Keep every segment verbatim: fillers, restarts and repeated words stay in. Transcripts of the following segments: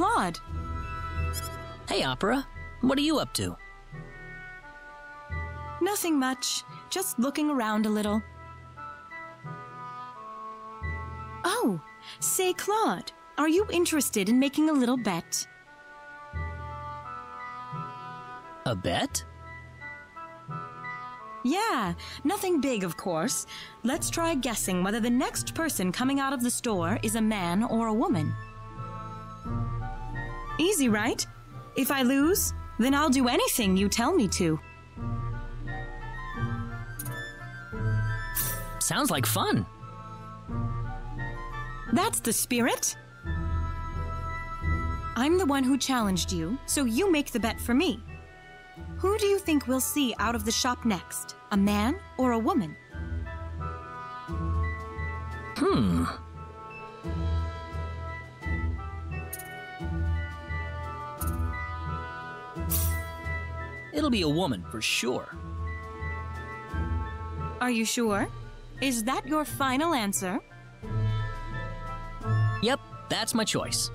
Claude. Hey, Opera. What are you up to? Nothing much. Just looking around a little. Oh, say, Claude, are you interested in making a little bet? A bet? Yeah, nothing big, of course. Let's try guessing whether the next person coming out of the store is a man or a woman. Easy, right? If I lose, then I'll do anything you tell me to. Sounds like fun. That's the spirit. I'm the one who challenged you, so you make the bet for me. Who do you think we'll see out of the shop next? A man or a woman? Hmm. It'll be a woman for sure. Are you sure? Is that your final answer? Yep, that's my choice.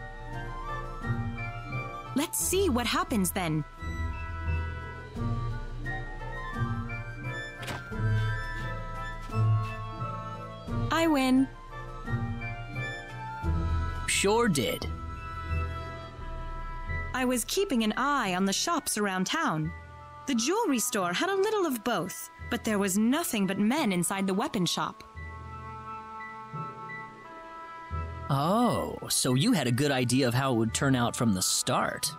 Let's see what happens then. I win. Sure did. I was keeping an eye on the shops around town. The jewelry store had a little of both, but there was nothing but men inside the weapon shop. Oh, so you had a good idea of how it would turn out from the start.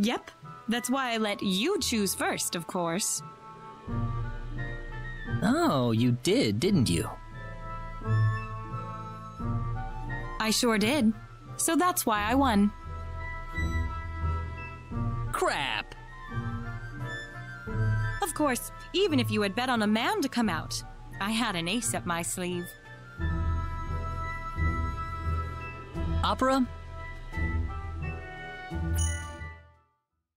Yep. That's why I let you choose first, of course. Oh, you did, didn't you? I sure did. So that's why I won. Crap! Of course, even if you had bet on a man to come out, I had an ace up my sleeve. Opera,